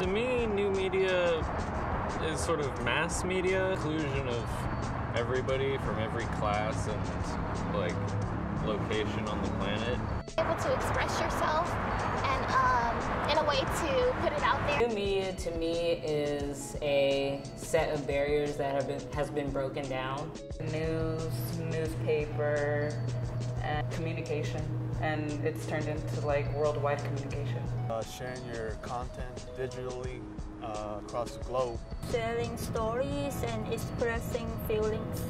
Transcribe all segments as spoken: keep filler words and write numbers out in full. To me, new media is sort of mass media, inclusion of everybody from every class and like location on the planet. Able to express yourself and um, in a way to put it out there. New media to me is a set of barriers that have been has been broken down. News, newspaper, and communication. And it's turned into like worldwide communication. Uh, sharing your content digitally uh, across the globe. Telling stories and expressing feelings.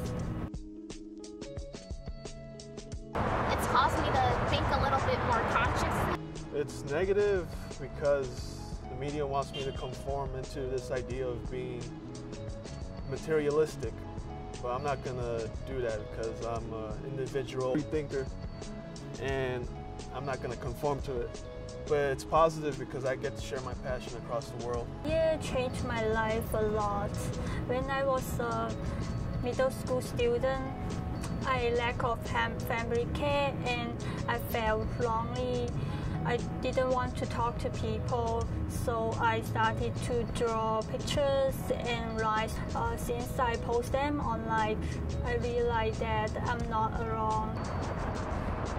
It's caused me to think a little bit more consciously. It's negative because the media wants me to conform into this idea of being materialistic. But I'm not gonna do that because I'm an individual thinker. And I'm not going to conform to it. But it's positive because I get to share my passion across the world. Yeah, it changed my life a lot. When I was a middle school student, I lack of family care and I felt lonely. I didn't want to talk to people, so I started to draw pictures and write. Uh, since I post them online, I realized that I'm not alone.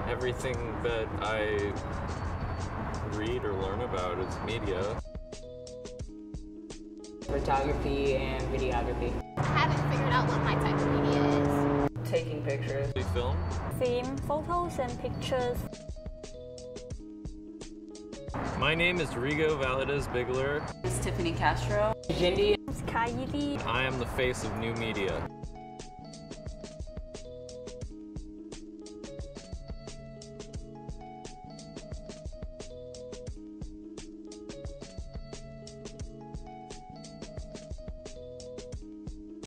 Everything that I read or learn about is media. Photography and videography. I haven't figured out what my type of media is. Taking pictures. Do film? Film, photos and pictures. My name is Rigo Valdez Bigler. It's Tiffany Castro. Gindi. It's Kaidi. I am the face of new media.